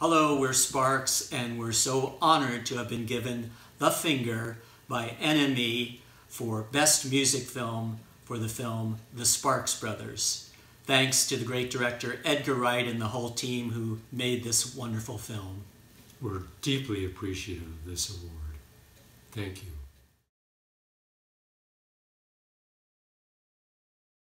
Hello, we're Sparks, and we're so honored to have been given The Finger by NME for Best Music Film for the film The Sparks Brothers. Thanks to the great director Edgar Wright and the whole team who made this wonderful film. We're deeply appreciative of this award. Thank you.